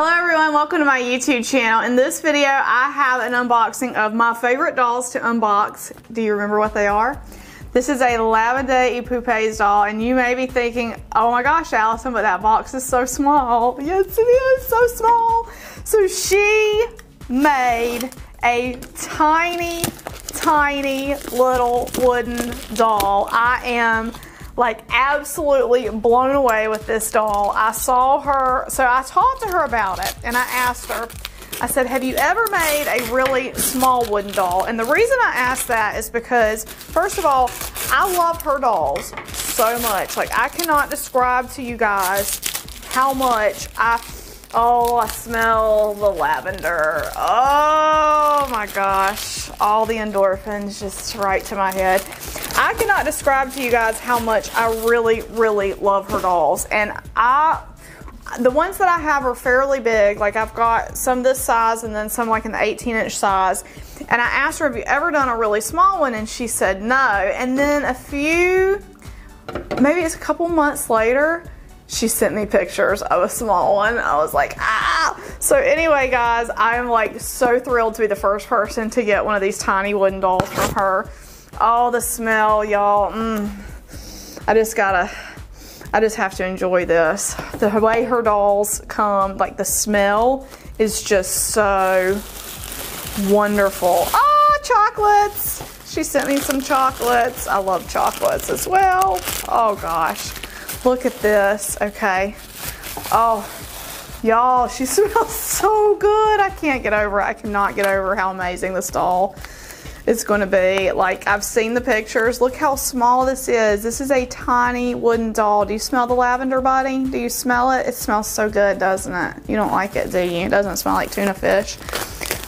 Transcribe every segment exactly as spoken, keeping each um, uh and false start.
Hello everyone, welcome to my YouTube channel. In this video I have an unboxing of my favorite dolls to unbox. Do you remember what they are? This is a Lavande et Poupées doll, and you may be thinking, oh my gosh Allison, but that box is so small. Yes it is, so small. So she made a tiny, tiny little wooden doll. I am like absolutely blown away with this doll. I saw her, so I talked to her about it and I asked her, I said, have you ever made a really small wooden doll? And the reason I asked that is because, first of all, I love her dolls so much. Like, I cannot describe to you guys how much I, oh, I smell the lavender. Oh my gosh, all the endorphins just right to my head. I cannot describe to you guys how much I really, really love her dolls. And I, the ones that I have are fairly big. Like, I've got some this size and then some like in the eighteen inch size. And I asked her, have you ever done a really small one? And she said no. And then a few, maybe it's a couple months later, she sent me pictures of a small one. I was like, ah! So anyway guys, I am like so thrilled to be the first person to get one of these tiny wooden dolls from her. Oh, the smell, y'all. Mm. I just gotta, I just have to enjoy this. The way her dolls come, like the smell is just so wonderful. Oh, chocolates! She sent me some chocolates. I love chocolates as well. Oh gosh. Look at this, okay. Oh, y'all, she smells so good. I can't get over it. I cannot get over how amazing this doll is gonna be. Like, I've seen the pictures. Look how small this is. This is a tiny wooden doll. Do you smell the lavender, buddy? Do you smell it? It smells so good, doesn't it? You don't like it, do you? It doesn't smell like tuna fish.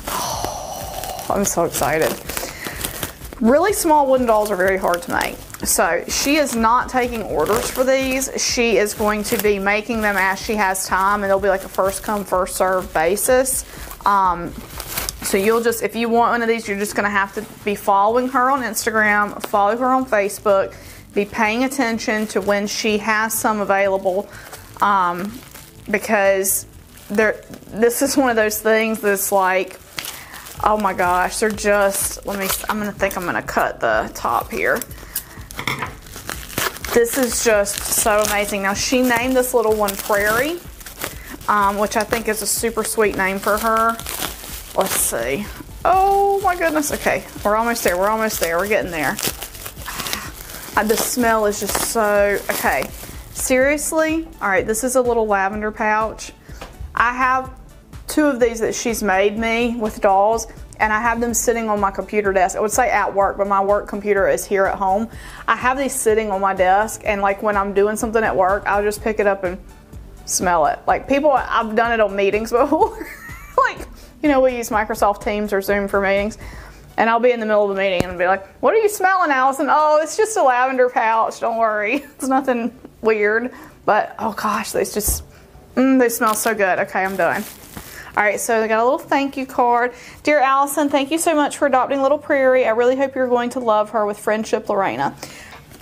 Oh, I'm so excited. Really small wooden dolls are very hard to make. So she is not taking orders for these. She is going to be making them as she has time, and they'll be like a first come, first serve basis. Um, so you'll just, if you want one of these, you're just gonna have to be following her on Instagram, follow her on Facebook, be paying attention to when she has some available, um, because there, this is one of those things that's like, oh my gosh, they're just, let me, I'm gonna think I'm gonna cut the top here. This is just so amazing. Now, she named this little one Prairie, um, which I think is a super sweet name for her. Let's see. Oh my goodness. Okay, we're almost there. We're almost there. We're getting there. Uh, the smell is just so, okay. Seriously? All right, this is a little lavender pouch. I have two of these that she's made me with dolls, and I have them sitting on my computer desk. I would say at work, but my work computer is here at home. I have these sitting on my desk, and like when I'm doing something at work, I'll just pick it up and smell it. Like, people, I've done it on meetings before. Like, you know, we use Microsoft Teams or Zoom for meetings, and I'll be in the middle of a meeting and be like, what are you smelling, Allison? Oh, it's just a lavender pouch, don't worry. It's nothing weird, but oh gosh, they just, mm, they smell so good. Okay, I'm done. All right, so I got a little thank you card. Dear Allison, thank you so much for adopting little Prairie. I really hope you're going to love her. With friendship, Lorena.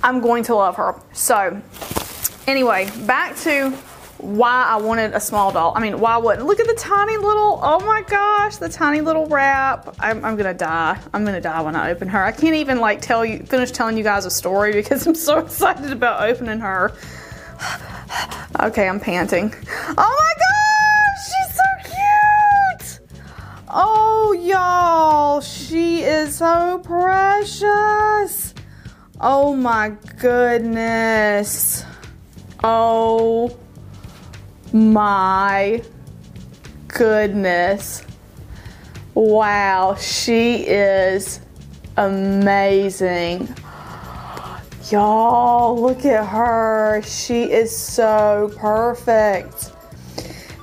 I'm going to love her. So anyway, back to why I wanted a small doll. I mean, why wouldn't? Look at the tiny little, oh my gosh, the tiny little wrap. I'm, I'm gonna die. I'm gonna die when I open her. I can't even like tell you, finish telling you guys a story because I'm so excited about opening her. Okay, I'm panting. Oh my gosh! Oh, y'all, she is so precious. Oh my goodness. Oh my goodness. Wow, she is amazing. Y'all, look at her. She is so perfect.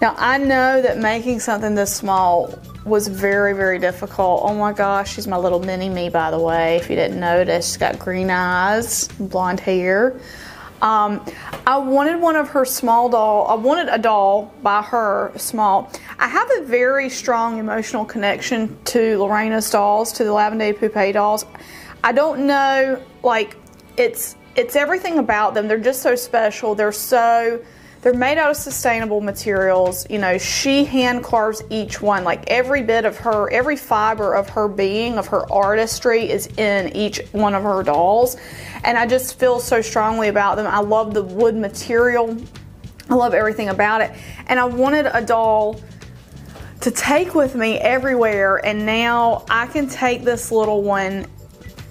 Now, I know that making something this small was very, very difficult. Oh my gosh, she's my little mini me, by the way, if you didn't notice. She's got green eyes, blonde hair. Um, I wanted one of her small doll, I wanted a doll by her small. I have a very strong emotional connection to Lorena's dolls, to the Lavande et Poupées dolls. I don't know, like, it's, it's everything about them. They're just so special. They're so, They're made out of sustainable materials. You know, she hand carves each one. Like every bit of her, every fiber of her being, of her artistry is in each one of her dolls. And I just feel so strongly about them. I love the wood material. I love everything about it. And I wanted a doll to take with me everywhere. And now I can take this little one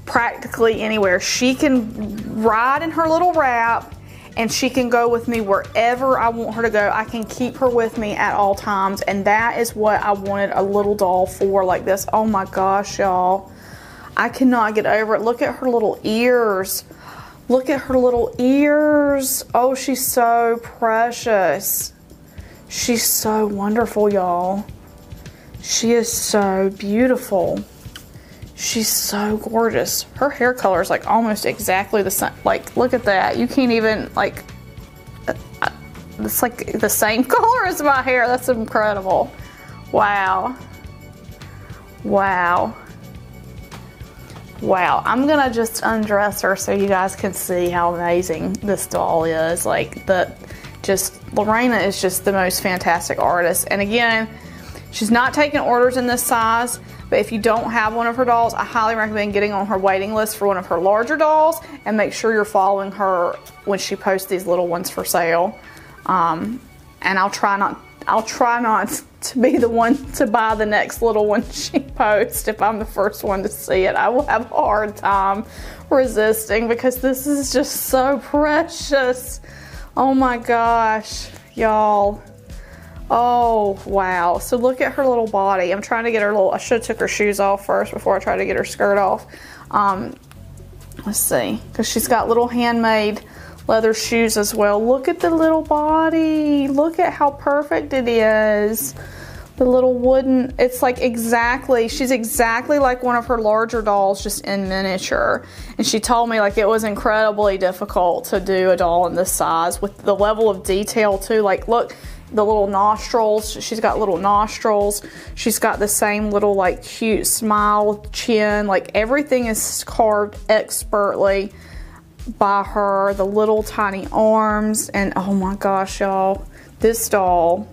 practically anywhere. She can ride in her little wrap. And she can go with me wherever I want her to go. I can keep her with me at all times. And that is what I wanted a little doll for, like this. Oh my gosh, y'all. I cannot get over it. Look at her little ears. Look at her little ears. Oh, she's so precious. She's so wonderful, y'all. She is so beautiful. She's so gorgeous. Her hair color is like almost exactly the same. Like, look at that. You can't even, like, it's like the same color as my hair. That's incredible. Wow. Wow. Wow. I'm gonna just undress her so you guys can see how amazing this doll is. Like, the, just, Lorena is just the most fantastic artist. And again, she's not taking orders in this size. But if you don't have one of her dolls, I highly recommend getting on her waiting list for one of her larger dolls, and make sure you're following her when she posts these little ones for sale. Um, and I'll try not, I'll try not to be the one to buy the next little one she posts if I'm the first one to see it. I will have a hard time resisting because this is just so precious. Oh my gosh, y'all. Oh wow, so look at her little body. I'm trying to get her little, I should have took her shoes off first before I tried to get her skirt off. Um, let's see, because she's got little handmade leather shoes as well. Look at the little body. Look at how perfect it is. The little wooden, it's like exactly, she's exactly like one of her larger dolls, just in miniature. And she told me like it was incredibly difficult to do a doll in this size with the level of detail too. Like look, the little nostrils, she's got little nostrils, she's got the same little like cute smile, chin, like everything is carved expertly by her, the little tiny arms, and oh my gosh y'all, this doll.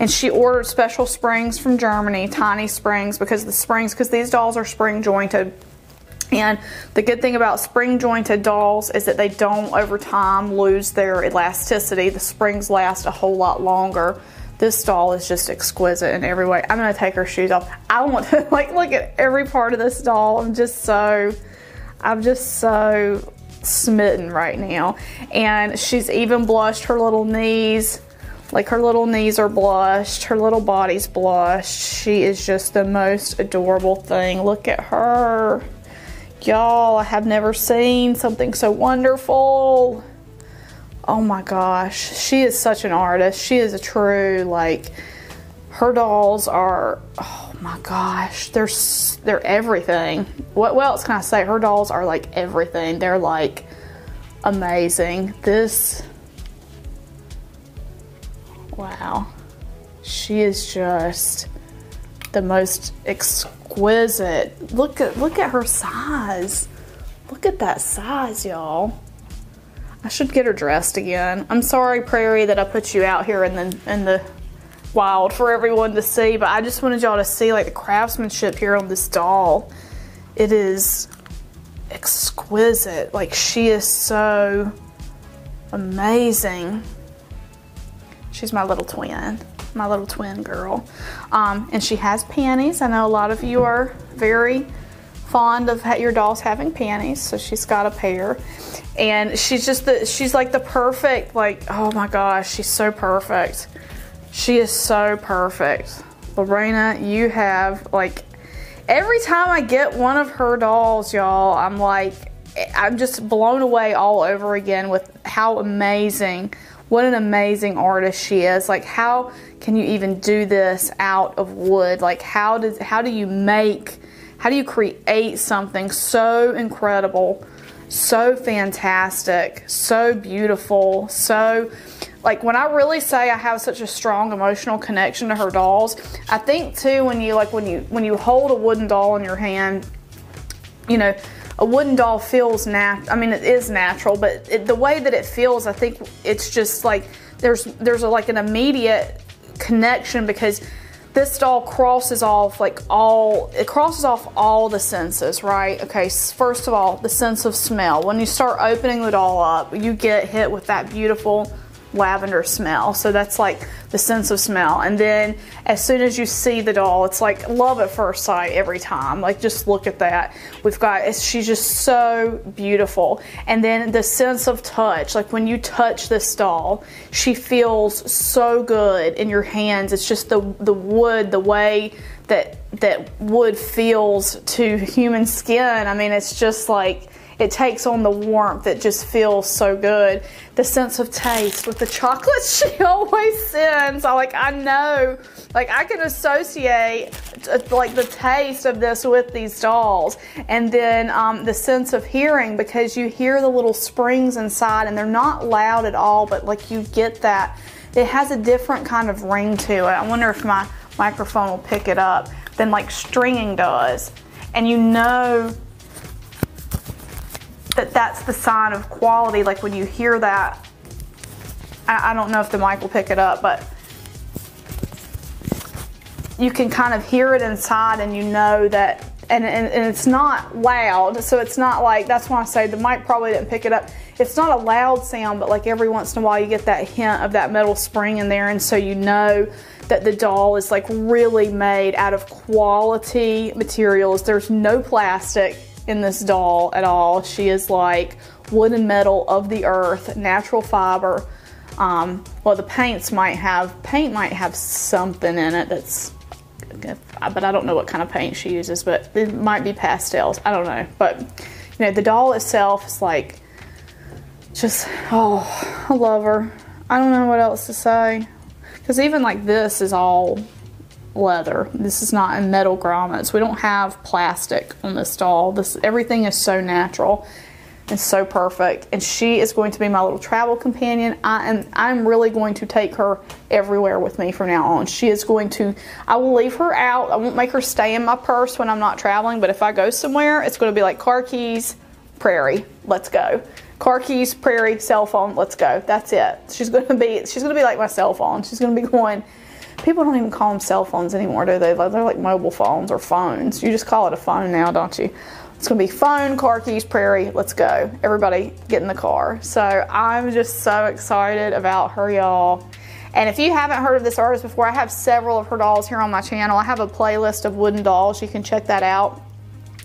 And she ordered special springs from Germany, tiny springs, because the springs, because these dolls are spring jointed. And the good thing about spring jointed dolls is that they don't over time lose their elasticity. The springs last a whole lot longer. This doll is just exquisite in every way. I'm gonna take her shoes off. I want to like look at every part of this doll. I'm just so, I'm just so smitten right now. And she's even blushed her little knees. Like her little knees are blushed, her little body's blushed. She is just the most adorable thing. Look at her. Y'all, I have never seen something so wonderful. Oh my gosh, she is such an artist. She is a true, like, her dolls are, oh my gosh, they're they're everything. What, what else can I say? Her dolls are like everything. They're like amazing. This, wow, she is just the most exquisite. Look at look at her size. Look at that size, y'all. I should get her dressed again. I'm sorry, Prairie, that I put you out here in the in the wild for everyone to see, but I just wanted y'all to see like the craftsmanship here on this doll. It is exquisite. Like she is so amazing. She's my little twin. My little twin girl. Um, and she has panties. I know a lot of you are very fond of your dolls having panties, so she's got a pair. And she's just the, she's like the perfect, like, oh my gosh, she's so perfect. She is so perfect. Lorena, you have, like, every time I get one of her dolls, y'all, I'm like, I'm just blown away all over again with how amazing, what an amazing artist she is. Like, how can you even do this out of wood? Like, how does, how do you make, how do you create something so incredible, so fantastic, so beautiful, so, like, when I really say I have such a strong emotional connection to her dolls, I think too when you, like, when you, when you hold a wooden doll in your hand, you know, a wooden doll feels natural. I mean, it is natural, but it, the way that it feels, I think it's just like there's there's a, like an immediate connection, because this doll crosses off like all, it crosses off all the senses, right? Okay, first of all, the sense of smell. When you start opening the doll up, you get hit with that beautiful lavender smell. So that's like the sense of smell. And then as soon as you see the doll, it's like love at first sight every time. Like, just look at that. We've got, it's, she's just so beautiful. And then the sense of touch, like when you touch this doll, she feels so good in your hands. It's just the, the wood, the way that, that wood feels to human skin. I mean, it's just like, it takes on the warmth that just feels so good. The sense of taste with the chocolate she always sends. I like, I know, like I can associate like the taste of this with these dolls. And then um, the sense of hearing, because you hear the little springs inside and they're not loud at all, but like you get that. It has a different kind of ring to it. I wonder if my microphone will pick it up than like stringing does. And you know, that that's the sign of quality. Like when you hear that, I, I don't know if the mic will pick it up, but you can kind of hear it inside and you know that, and, and, and it's not loud. So it's not like, that's why I say the mic probably didn't pick it up. It's not a loud sound, but like every once in a while you get that hint of that metal spring in there. And so you know that the doll is like really made out of quality materials. There's no plastic in this doll at all. She is like wood and metal of the earth, natural fiber. Um, well, the paints might have, paint might have something in it that's, but I don't know what kind of paint she uses, but it might be pastels, I don't know. But you know, the doll itself is like, just, oh, I love her. I don't know what else to say. Cause even like this is all leather. This is not in metal grommets. We don't have plastic on this doll. This, everything is so natural and so perfect. And she is going to be my little travel companion. I am, I'm really going to take her everywhere with me from now on. She is going to, I will leave her out. I won't make her stay in my purse when I'm not traveling, but if I go somewhere, it's going to be like car keys, prairie, let's go. Car keys, prairie, cell phone, let's go. That's it. She's going to be, she's going to be like my cell phone. She's going to be going. People don't even call them cell phones anymore, do they? They're like mobile phones or phones. You just call it a phone now, don't you? It's gonna be phone, car keys, prairie, let's go. Everybody get in the car. So I'm just so excited about her, y'all. And if you haven't heard of this artist before, I have several of her dolls here on my channel. I have a playlist of wooden dolls. You can check that out.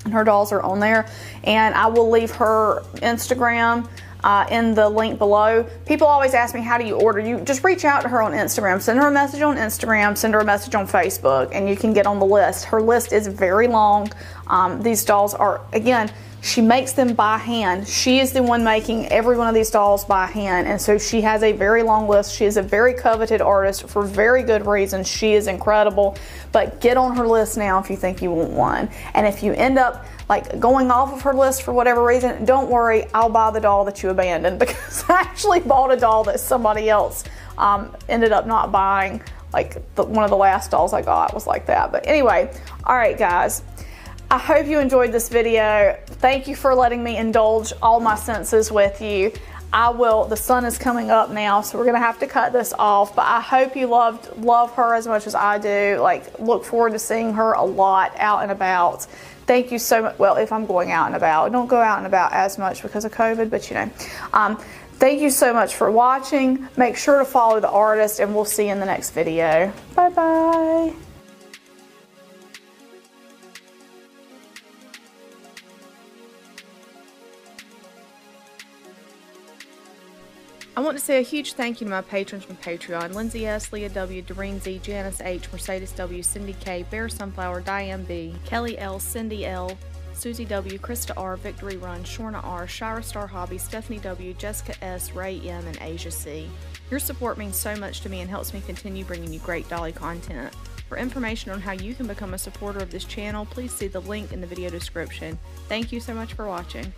And her dolls are on there. And I will leave her Instagram Uh, in the link below. People always ask me, how do you order? You just reach out to her on Instagram, send her a message on Instagram, send her a message on Facebook, and you can get on the list. Her list is very long. Um, these dolls are, again, she makes them by hand. She is the one making every one of these dolls by hand, and so she has a very long list. She is a very coveted artist for very good reason. She is incredible, but get on her list now if you think you want one. And if you end up like going off of her list for whatever reason, don't worry, I'll buy the doll that you abandoned, because I actually bought a doll that somebody else um, ended up not buying. Like the, one of the last dolls I got was like that. But anyway, all right guys, I hope you enjoyed this video. Thank you for letting me indulge all my senses with you. I will, the sun is coming up now, so we're gonna have to cut this off, but I hope you loved, love her as much as I do. Like, look forward to seeing her a lot out and about. Thank you so much. Well, if I'm going out and about, I don't go out and about as much because of COVID, but you know. Um, thank you so much for watching. Make sure to follow the artist, and we'll see you in the next video. Bye-bye. I want to say a huge thank you to my patrons from Patreon: Lindsay S, Leah W, Doreen Z, Janice H, Mercedes W, Cindy K, Bear Sunflower, Diane B, Kelly L, Cindy L, Susie W, Krista R, Victory Run, Shorna R, Shira Star Hobby, Stephanie W, Jessica S, Ray M, and Asia C. Your support means so much to me and helps me continue bringing you great dolly content. For information on how you can become a supporter of this channel, please see the link in the video description. Thank you so much for watching.